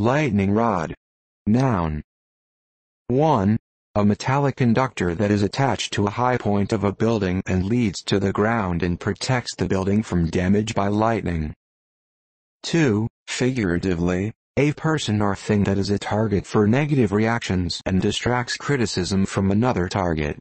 Lightning rod. Noun. 1. A metallic conductor that is attached to a high point of a building and leads to the ground and protects the building from damage by lightning. 2. Figuratively, a person or thing that is a target for negative reactions and distracts criticism from another target.